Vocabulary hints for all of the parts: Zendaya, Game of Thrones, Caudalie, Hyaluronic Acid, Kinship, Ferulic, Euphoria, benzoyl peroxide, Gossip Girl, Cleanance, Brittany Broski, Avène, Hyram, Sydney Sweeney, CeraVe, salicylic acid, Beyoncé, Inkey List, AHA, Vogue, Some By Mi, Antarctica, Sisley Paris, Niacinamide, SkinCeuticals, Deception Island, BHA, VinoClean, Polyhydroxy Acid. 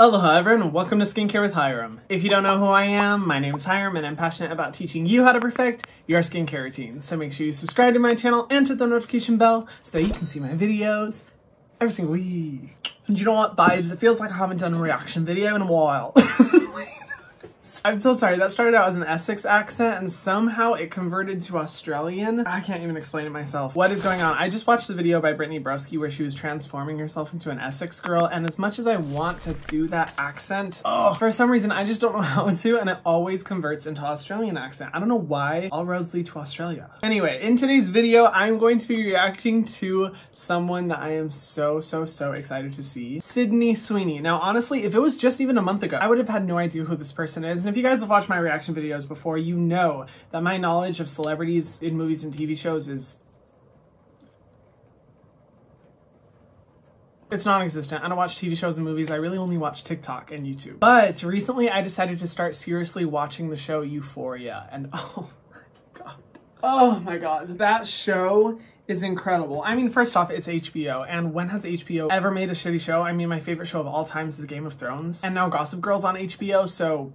Aloha everyone and welcome to Skincare with Hyram. If you don't know who I am, my name is Hyram and I'm passionate about teaching you how to perfect your skincare routines. So make sure you subscribe to my channel and hit the notification bell so that you can see my videos every single week. And you know what, vibes? It feels like I haven't done a reaction video in a while. I'm so sorry, that started out as an Essex accent and somehow it converted to Australian. I can't even explain it myself. What is going on? I just watched the video by Brittany Broski where she was transforming herself into an Essex girl, and as much as I want to do that accent, for some reason I just don't know how to, and it always converts into Australian accent. I don't know why. All roads lead to Australia. Anyway, in today's video, I'm going to be reacting to someone that I am so excited to see. Sydney Sweeney. Now, honestly, if it was just even a month ago, I would have had no idea who this person is. And if you guys have watched my reaction videos before, you know that my knowledge of celebrities in movies and TV shows is... it's non-existent. I don't watch TV shows and movies. I really only watch TikTok and YouTube. But recently I decided to start seriously watching the show Euphoria, and oh my god, that show is incredible. I mean, first off, it's HBO, and when has HBO ever made a shitty show? I mean, my favorite show of all times is Game of Thrones, and now Gossip Girl's on HBO, so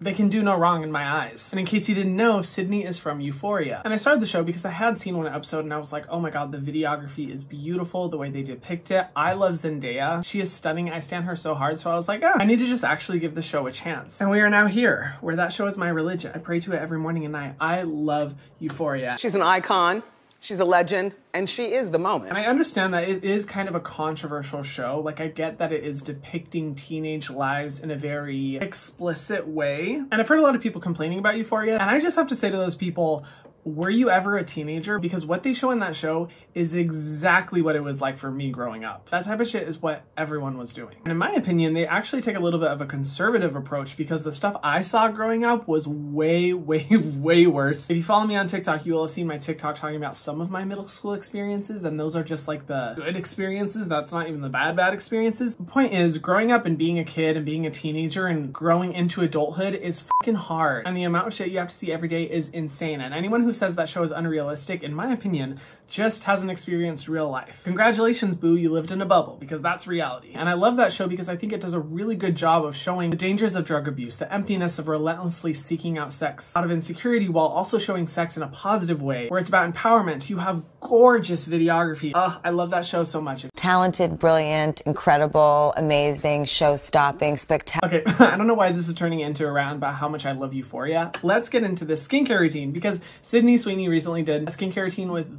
they can do no wrong in my eyes. And in case you didn't know, Sydney is from Euphoria. And I started the show because I had seen one episode and I was like, oh my god, the videography is beautiful, the way they depict it. I love Zendaya. She is stunning. I stan her so hard. So I was like, I need to just actually give the show a chance. And we are now here, where that show is my religion. I pray to it every morning and night. I love Euphoria. She's an icon. She's a legend, and she is the moment. And I understand that it is kind of a controversial show. Like, I get that it is depicting teenage lives in a very explicit way. And I've heard a lot of people complaining about Euphoria, and I just have to say to those people, were you ever a teenager? Because what they show in that show is exactly what it was like for me growing up. That type of shit is what everyone was doing. And in my opinion, they actually take a little bit of a conservative approach, because the stuff I saw growing up was way worse. If you follow me on TikTok, you will have seen my TikTok talking about some of my middle school experiences, and those are just like the good experiences. That's not even the bad experiences. The point is, growing up and being a kid and being a teenager and growing into adulthood is fucking hard. And the amount of shit you have to see every day is insane. And anyone who says that show is unrealistic, in my opinion, just hasn't experienced real life. Congratulations, boo, you lived in a bubble, because that's reality. And I love that show because I think it does a really good job of showing the dangers of drug abuse, the emptiness of relentlessly seeking out sex out of insecurity, while also showing sex in a positive way, where it's about empowerment. You have gorgeous videography. Ugh, I love that show so much. Talented, brilliant, incredible, amazing, show-stopping, spectacular. Okay, I don't know why this is turning into a round about how much I love Euphoria. Let's get into this skincare routine, because Sydney Sweeney recently did a skincare routine with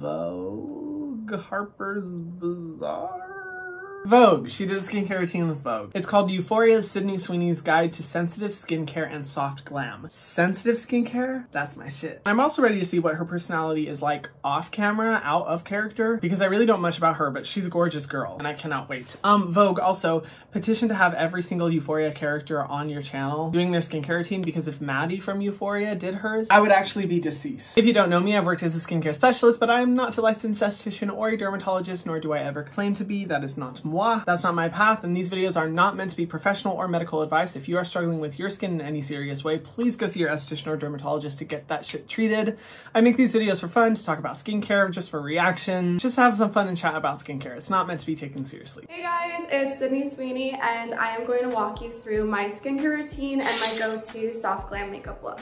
Vogue, Harper's Bazaar? Vogue. She did a skincare routine with Vogue. It's called Euphoria's Sydney Sweeney's Guide to Sensitive Skincare and Soft Glam. Sensitive skincare? That's my shit. I'm also ready to see what her personality is like off camera, out of character, because I really don't much about her, but she's a gorgeous girl and I cannot wait. Vogue also petitioned to have every single Euphoria character on your channel doing their skincare routine, because if Maddie from Euphoria did hers, I would actually be deceased. If you don't know me, I've worked as a skincare specialist, but I am not a licensed esthetician or a dermatologist, nor do I ever claim to be. That is not moi. That's not my path, and these videos are not meant to be professional or medical advice. If you are struggling with your skin in any serious way, please go see your esthetician or dermatologist to get that shit treated. I make these videos for fun, to talk about skincare, just for reaction, just have some fun and chat about skincare. It's not meant to be taken seriously. Hey guys, it's Sydney Sweeney, and I am going to walk you through my skincare routine and my go-to soft glam makeup look.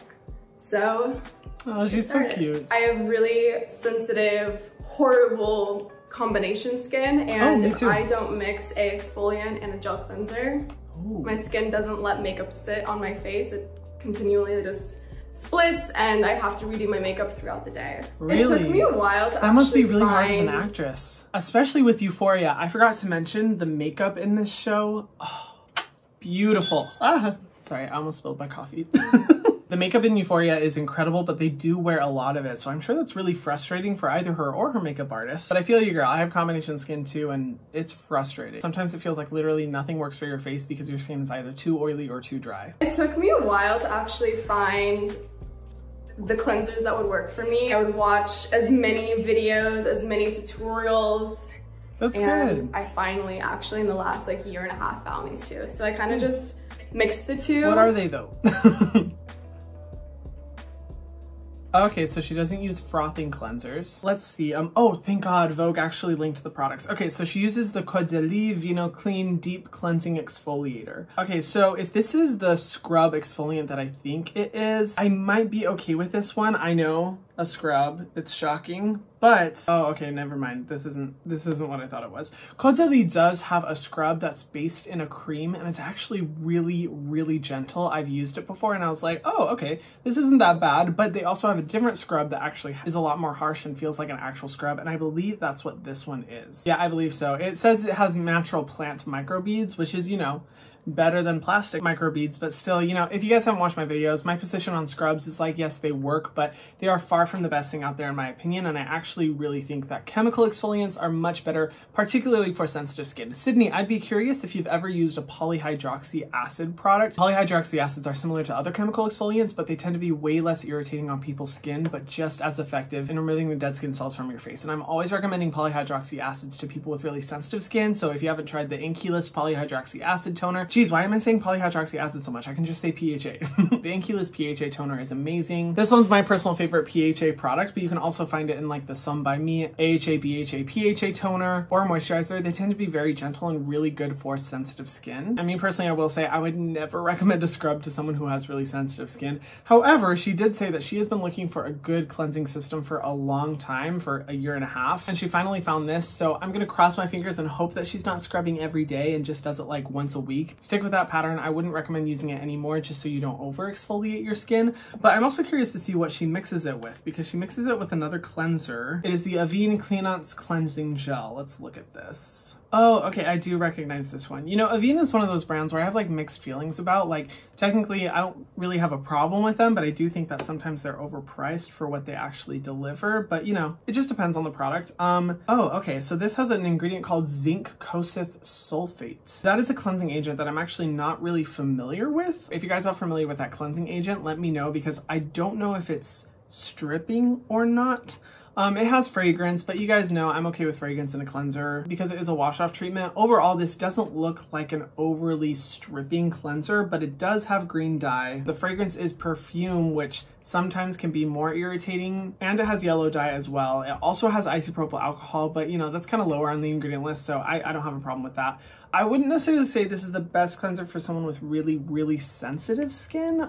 So, oh, she's so cute. I have really sensitive, horrible combination skin, and if I don't mix a exfoliant and a gel cleanser, my skin doesn't let makeup sit on my face. It continually just splits, and I have to redo my makeup throughout the day. Really? It took me a while to actually find... That must be really hard as an actress. Especially with Euphoria. I forgot to mention the makeup in this show. Oh, beautiful. Sorry, I almost spilled my coffee. The makeup in Euphoria is incredible, but they do wear a lot of it, so I'm sure that's really frustrating for either her or her makeup artist. But I feel you, girl. I have combination skin too, and it's frustrating. Sometimes it feels like literally nothing works for your face because your skin is either too oily or too dry. It took me a while to actually find the cleansers that would work for me. I would watch as many videos, as many tutorials. That's good. And I finally, actually in the last like year and a half, found these two. So I kind of just mixed the two. What are they though? Okay, so she doesn't use frothing cleansers. Let's see. Oh, thank God, Vogue actually linked the products. Okay, so she uses the Caudalie VinoClean Deep Cleansing Exfoliator. Okay, so if this is the scrub exfoliant that I think it is, I might be okay with this one. I know, a scrub. It's shocking, but oh, okay, never mind. This isn't what I thought it was. Caudalie does have a scrub that's based in a cream, and it's actually really, really gentle. I've used it before, and I was like, oh, okay, this isn't that bad. But they also have a different scrub that actually is a lot more harsh and feels like an actual scrub, and I believe that's what this one is. Yeah, I believe so. It says it has natural plant microbeads, which is, you know, better than plastic microbeads, but still, you know, if you guys haven't watched my videos, my position on scrubs is like, yes, they work, but they are far from the best thing out there in my opinion, and I actually really think that chemical exfoliants are much better, particularly for sensitive skin. Sydney, I'd be curious if you've ever used a polyhydroxy acid product. Polyhydroxy acids are similar to other chemical exfoliants, but they tend to be way less irritating on people's skin, but just as effective in removing the dead skin cells from your face. And I'm always recommending polyhydroxy acids to people with really sensitive skin, so if you haven't tried the Inkey List polyhydroxy acid toner, geez, why am I saying polyhydroxy acid so much? I can just say PHA. The Inkey List PHA toner is amazing. This one's my personal favorite PHA product, but you can also find it in like the Some By Mi, AHA, BHA, PHA toner, or moisturizer. They tend to be very gentle and really good for sensitive skin. I mean, personally, I will say I would never recommend a scrub to someone who has really sensitive skin. However, she did say that she has been looking for a good cleansing system for a long time, for a year and a half, and she finally found this. So I'm gonna cross my fingers and hope that she's not scrubbing every day and just does it like once a week. Stick with that pattern. I wouldn't recommend using it anymore just so you don't over exfoliate your skin, but I'm also curious to see what she mixes it with, because she mixes it with another cleanser. It is the Avène Cleanance Cleansing Gel. Let's look at this. Oh, okay, I do recognize this one. You know, Avène is one of those brands where I have like mixed feelings about. Like, technically, I don't really have a problem with them, but I do think that sometimes they're overpriced for what they actually deliver. But you know, it just depends on the product. Oh, okay, so this has an ingredient called zinc koseth sulfate. That is a cleansing agent that I'm actually not really familiar with. If you guys are familiar with that cleansing agent, let me know, because I don't know if it's stripping or not. It has fragrance, but you guys know I'm okay with fragrance in a cleanser because it is a wash-off treatment. Overall, this doesn't look like an overly stripping cleanser, but it does have green dye. The fragrance is perfume, which sometimes can be more irritating, and it has yellow dye as well. It also has isopropyl alcohol, but you know, that's kind of lower on the ingredient list, so I don't have a problem with that. I wouldn't necessarily say this is the best cleanser for someone with really, really sensitive skin.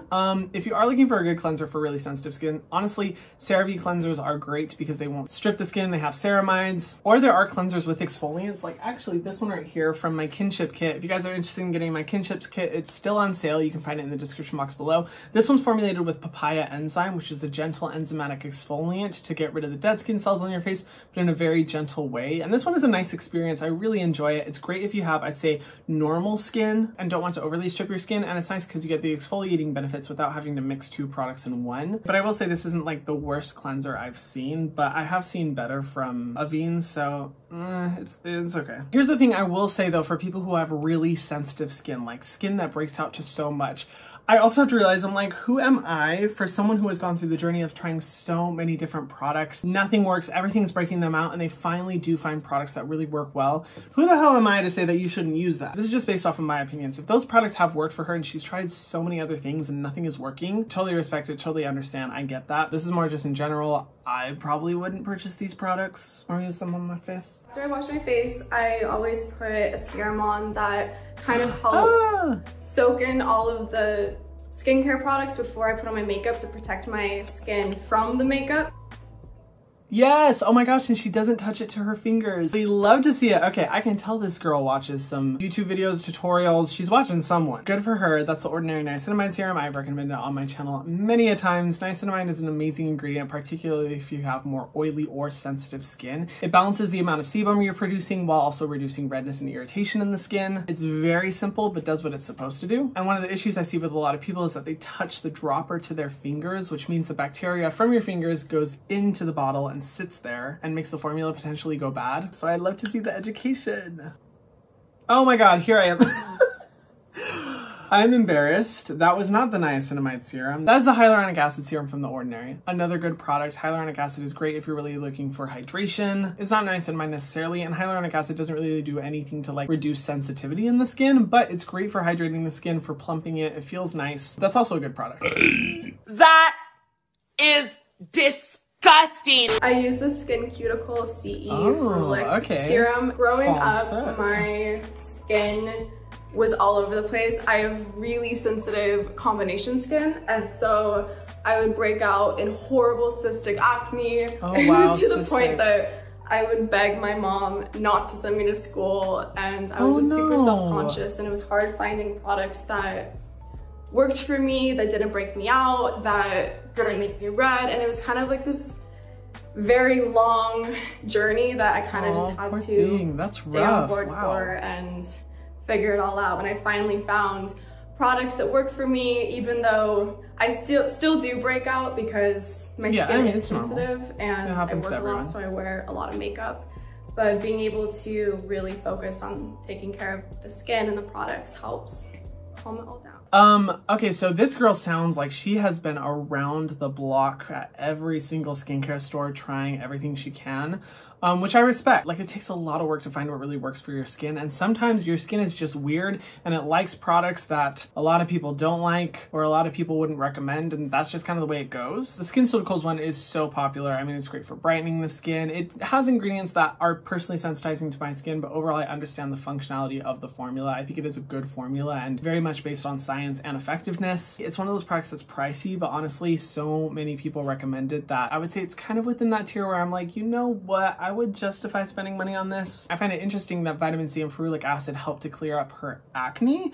If you are looking for a good cleanser for really sensitive skin, honestly, CeraVe cleansers are great because they won't strip the skin, they have ceramides, or there are cleansers with exfoliants, like actually this one right here from my Kinship kit. If you guys are interested in getting my Kinship kit, it's still on sale. You can find it in the description box below. This one's formulated with papaya enzyme, which is a gentle enzymatic exfoliant to get rid of the dead skin cells on your face, but in a very gentle way. And this one is a nice experience. I really enjoy it. It's great if you have, I'd say, normal skin and don't want to overly strip your skin. And it's nice because you get the exfoliating benefits without having to mix two products in one. But I will say this isn't like the worst cleanser I've seen, but I have seen better from Avène, so it's okay. Here's the thing I will say though, for people who have really sensitive skin, like skin that breaks out to so much, I also have to realize, I'm like, who am I, for someone who has gone through the journey of trying so many different products, nothing works, everything's breaking them out, and they finally do find products that really work well. Who the hell am I to say that you shouldn't use that? This is just based off of my opinions. If those products have worked for her and she's tried so many other things and nothing is working, totally respect it, totally understand, I get that. This is more just in general, I probably wouldn't purchase these products or use them on my face. After I wash my face, I always put a serum on that kind of helps soak in all of the skincare products before I put on my makeup to protect my skin from the makeup. Yes, oh my gosh, and she doesn't touch it to her fingers. We love to see it. Okay, I can tell this girl watches some YouTube videos, tutorials. She's watching someone. Good for her. That's The Ordinary Niacinamide Serum. I've recommended it on my channel many a times. Niacinamide is an amazing ingredient, particularly if you have more oily or sensitive skin. It balances the amount of sebum you're producing while also reducing redness and irritation in the skin. It's very simple, but does what it's supposed to do. And one of the issues I see with a lot of people is that they touch the dropper to their fingers, which means the bacteria from your fingers goes into the bottle and sits there and makes the formula potentially go bad. So I'd love to see the education. Oh my God, here I am. I'm embarrassed. That was not the niacinamide serum. That is the hyaluronic acid serum from The Ordinary. Another good product. Hyaluronic acid is great if you're really looking for hydration. It's not niacinamide necessarily, and hyaluronic acid doesn't really do anything to like reduce sensitivity in the skin, but it's great for hydrating the skin, for plumping it. It feels nice. That's also a good product. That is Disgusting. I use the SkinCeuticals CE Ferulic serum. Growing up, my skin was all over the place. I have really sensitive combination skin, and so I would break out in horrible cystic acne. It was to the point that I would beg my mom not to send me to school, and I was just super self-conscious, and it was hard finding products that worked for me, that didn't break me out, that didn't make me red, and it was kind of like this very long journey that I kind of just had to stay on board for and figure it all out. And I finally found products that work for me, even though I still do break out because my skin is sensitive and I work a lot, so I wear a lot of makeup. But being able to really focus on taking care of the skin and the products helps calm it all down. Okay, so this girl sounds like she has been around the block at every single skincare store trying everything she can, which I respect. Like, it takes a lot of work to find what really works for your skin, and sometimes your skin is just weird and it likes products that a lot of people don't like or a lot of people wouldn't recommend, and that's just kind of the way it goes. The SkinCeuticals one is so popular. I mean, it's great for brightening the skin. It has ingredients that are personally sensitizing to my skin, but overall I understand the functionality of the formula. I think it is a good formula and very much based on science and effectiveness. It's one of those products that's pricey, but honestly, so many people recommend it that I would say it's kind of within that tier where I'm like, you know what? I would justify spending money on this. I find it interesting that vitamin C and ferulic acid help to clear up her acne,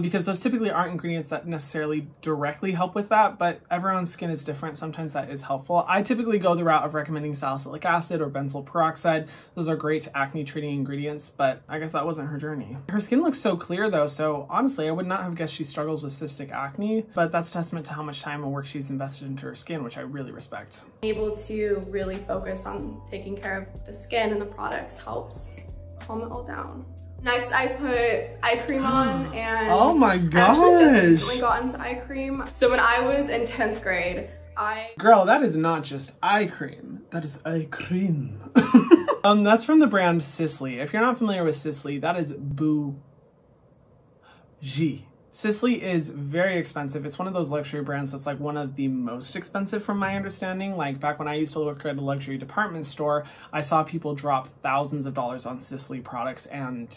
because those typically aren't ingredients that necessarily directly help with that, but everyone's skin is different. Sometimes that is helpful. I typically go the route of recommending salicylic acid or benzoyl peroxide. Those are great acne treating ingredients, but I guess that wasn't her journey. Her skin looks so clear though, so honestly, I would not have guessed she started with cystic acne, but that's testament to how much time and work she's invested into her skin, which I really respect. Being able to really focus on taking care of the skin and the products helps calm it all down. Next, I put eye cream on, and oh my gosh, I actually just recently got into eye cream. So when I was in 10th grade, Girl, that is not just eye cream. That is eye cream. That's from the brand Sisley. If you're not familiar with Sisley, that is bougie. Sisley is very expensive. It's one of those luxury brands that's like one of the most expensive from my understanding. Like, back when I used to work at a luxury department store, I saw people drop thousands of dollars on Sisley products and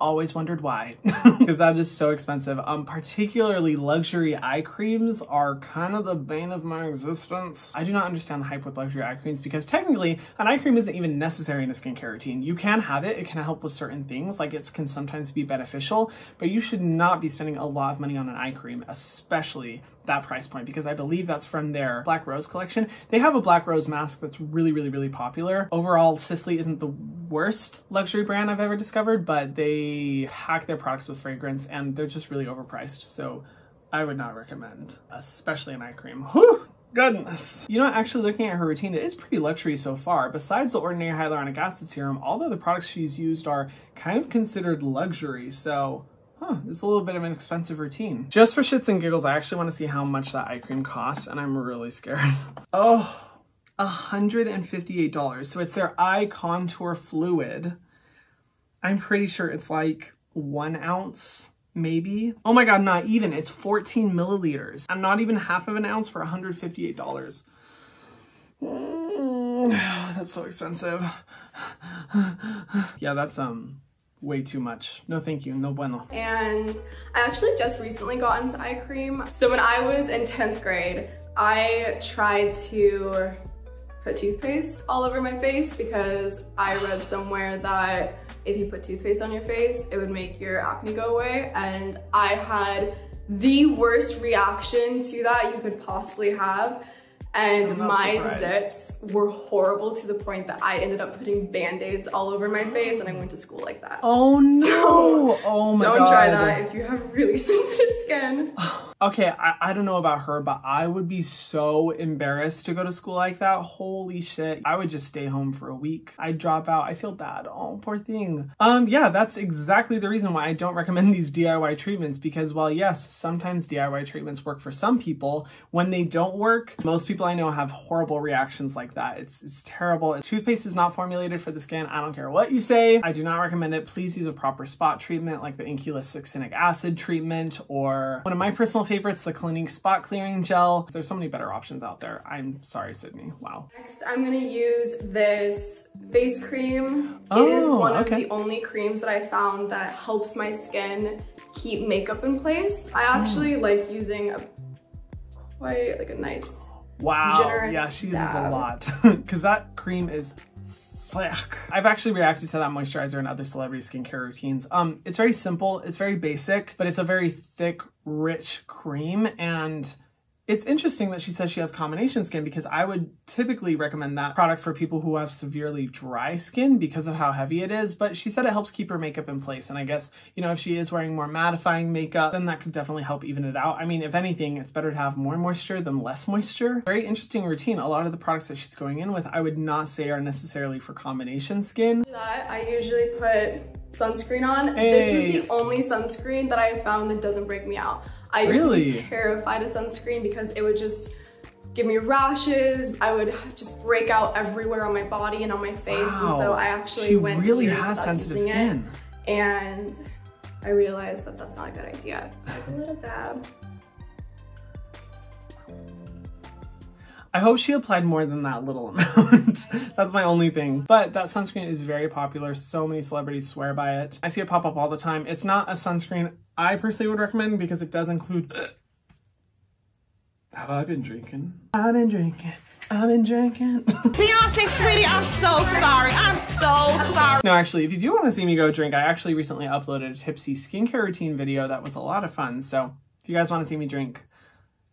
always wondered why, because that is so expensive. Particularly luxury eye creams are kind of the bane of my existence. I do not understand the hype with luxury eye creams, because technically an eye cream isn't even necessary in a skincare routine. You can have it, it can help with certain things, like it can sometimes be beneficial, but you should not be spending a lot of money on an eye cream, especially that price point, because I believe that's from their Black Rose collection. They have a Black Rose mask that's really, really, really popular. Overall, Sisley isn't the worst luxury brand I've ever discovered, but they hack their products with fragrance and they're just really overpriced. So I would not recommend, especially an eye cream. Whew! Goodness. You know, actually looking at her routine, it is pretty luxury so far. Besides the ordinary hyaluronic acid serum, all the other products she's used are kind of considered luxury. So it's a little bit of an expensive routine. Just for shits and giggles, I actually want to see how much that eye cream costs, and I'm really scared. Oh, $158. So it's their eye contour fluid. I'm pretty sure it's like 1 ounce, maybe. Oh my God, not even. It's 14 milliliters. I'm not even half of an ounce for $158. That's so expensive. Yeah, that's way too much. No thank you, no bueno. And I actually just recently got into eye cream. So when I was in 10th grade, I tried to put toothpaste all over my face because I read somewhere that if you put toothpaste on your face, it would make your acne go away. And I had the worst reaction to that you could possibly have. And my zits were horrible to the point that I ended up putting band-aids all over my face, and I went to school like that. Oh no! So, oh my God. Don't try that if you have really sensitive skin. Okay, I don't know about her, but I would be so embarrassed to go to school like that. Holy shit. I would just stay home for a week. I'd drop out. I feel bad. Oh, poor thing. Yeah, that's exactly the reason why I don't recommend these DIY treatments, because while yes, sometimes DIY treatments work for some people, when they don't work, most people I know have horrible reactions like that. It's terrible. And toothpaste is not formulated for the skin. I don't care what you say. I do not recommend it. Please use a proper spot treatment like the Inkey List Succinic Acid treatment, or one of my personal favorites, the Clinique Spot Clearing Gel. There's so many better options out there. I'm sorry, Sydney. Wow. Next, I'm gonna use this face cream. It is one of the only creams that I found that helps my skin keep makeup in place. I actually like using a quite like a nice generous yeah, she uses dab. A lot because that cream is thick. I've actually reacted to that moisturizer and other celebrity skincare routines. It's very simple, it's very basic, but it's a very thick, rich cream. And it's interesting that she says she has combination skin, because I would typically recommend that product for people who have severely dry skin because of how heavy it is, but she said it helps keep her makeup in place. And I guess, you know, if she is wearing more mattifying makeup, then that could definitely help even it out. I mean, if anything, it's better to have more moisture than less moisture. Very interesting routine. A lot of the products that she's going in with, I would not say are necessarily for combination skin. I usually put sunscreen on. Hey. This is the only sunscreen that I found that doesn't break me out. I used to be terrified of sunscreen because it would just give me rashes. I would just break out everywhere on my body and on my face. Wow. And so I actually went really has sensitive skin. And I realized that that's not a good idea. Like a little dab. I hope she applied more than that little amount. That's my only thing. But that sunscreen is very popular. So many celebrities swear by it. I see it pop up all the time. It's not a sunscreen I personally would recommend because it does include... Have I been drinking? I've been drinking. I've been drinking. Beyonce, sweetie, I'm so sorry. I'm so sorry. No, actually, if you do want to see me go drink, I actually recently uploaded a tipsy skincare routine video that was a lot of fun. So if you guys want to see me drink,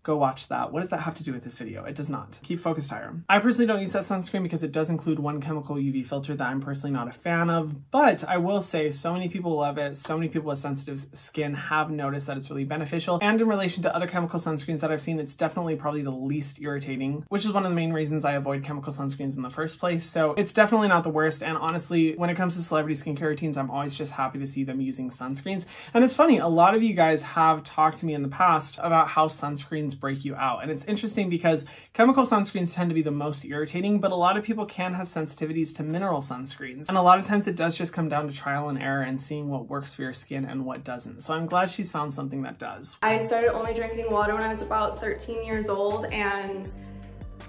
go watch that. What does that have to do with this video? It does not. Keep focused, Hyram. I personally don't use that sunscreen because it does include one chemical UV filter that I'm personally not a fan of, but I will say so many people love it. So many people with sensitive skin have noticed that it's really beneficial. And in relation to other chemical sunscreens that I've seen, it's definitely probably the least irritating, which is one of the main reasons I avoid chemical sunscreens in the first place. So it's definitely not the worst. And honestly, when it comes to celebrity skincare routines, I'm always just happy to see them using sunscreens. And it's funny, a lot of you guys have talked to me in the past about how sunscreens break you out. And it's interesting because chemical sunscreens tend to be the most irritating, but a lot of people can have sensitivities to mineral sunscreens. And a lot of times it does just come down to trial and error and seeing what works for your skin and what doesn't. So I'm glad she's found something that does. I started only drinking water when I was about 13 years old, and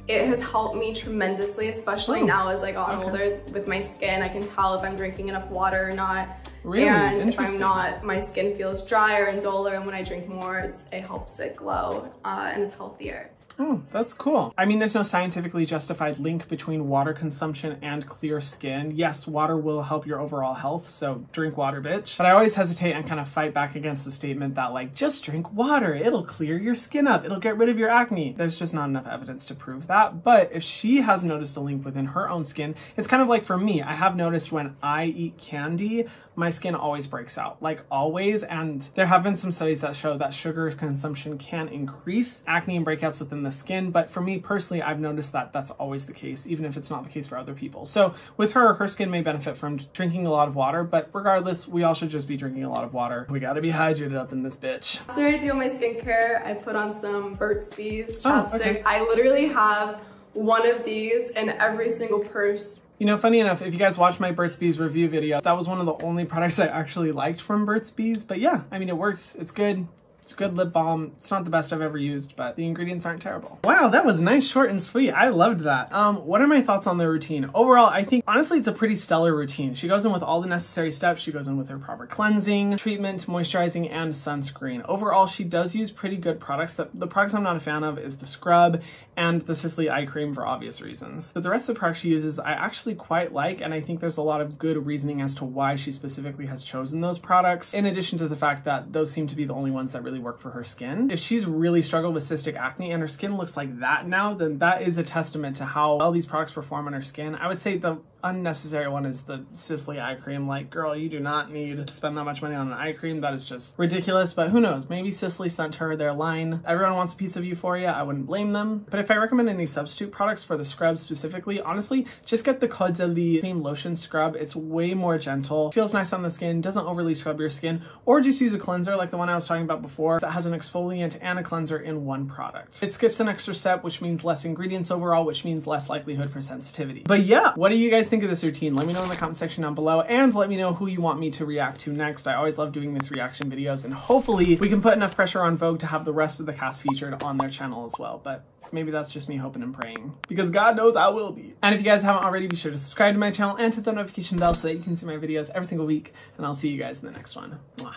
it has helped me tremendously, especially now as I got older with my skin. I can tell if I'm drinking enough water or not. Really? And if I'm not, my skin feels drier and duller, and when I drink more, it helps it glow and it's healthier. Oh, that's cool. I mean, there's no scientifically justified link between water consumption and clear skin. Yes, water will help your overall health, so drink water, bitch. But I always hesitate and kind of fight back against the statement that, like, just drink water, it'll clear your skin up, it'll get rid of your acne. There's just not enough evidence to prove that. But if she has noticed a link within her own skin, it's kind of like for me, I have noticed when I eat candy, my skin always breaks out, like always. And there have been some studies that show that sugar consumption can increase acne and breakouts within the skin. But for me personally, I've noticed that that's always the case, even if it's not the case for other people. So with her, her skin may benefit from drinking a lot of water, but regardless, we all should just be drinking a lot of water. We gotta be hydrated up in this bitch. So I do my skincare. I put on some Burt's Bees chapstick. I literally have one of these in every single purse. You know, funny enough, if you guys watched my Burt's Bees review video, that was one of the only products I actually liked from Burt's Bees. But yeah, I mean, it works. It's good. It's a good lip balm. It's not the best I've ever used, but the ingredients aren't terrible. Wow, that was nice, short, and sweet. I loved that. What are my thoughts on the routine? Overall, I think, honestly, it's a pretty stellar routine. She goes in with all the necessary steps. She goes in with her proper cleansing, treatment, moisturizing, and sunscreen. Overall, she does use pretty good products. The products I'm not a fan of is the scrub and the Sisley eye cream for obvious reasons. But the rest of the products she uses, I actually quite like, and I think there's a lot of good reasoning as to why she specifically has chosen those products, in addition to the fact that those seem to be the only ones that really work for her skin. If she's really struggled with cystic acne and her skin looks like that now, then that is a testament to how well these products perform on her skin. I would say the unnecessary one is the Sisley eye cream. Like, girl, you do not need to spend that much money on an eye cream. That is just ridiculous. But who knows? Maybe Sisley sent her their line. Everyone wants a piece of Euphoria. I wouldn't blame them. But if I recommend any substitute products for the scrub specifically, honestly, just get the Caudalie cream lotion scrub. It's way more gentle, feels nice on the skin, doesn't overly scrub your skin, or just use a cleanser like the one I was talking about before that has an exfoliant and a cleanser in one product. It skips an extra step, which means less ingredients overall, which means less likelihood for sensitivity. But yeah, what do you guys think of this routine? Let me know in the comment section down below, and let me know who you want me to react to next. I always love doing these reaction videos, and hopefully we can put enough pressure on Vogue to have the rest of the cast featured on their channel as well. But maybe that's just me hoping and praying, because God knows I will be. And if you guys haven't already, be sure to subscribe to my channel and hit the notification bell so that you can see my videos every single week, and I'll see you guys in the next one. Mwah.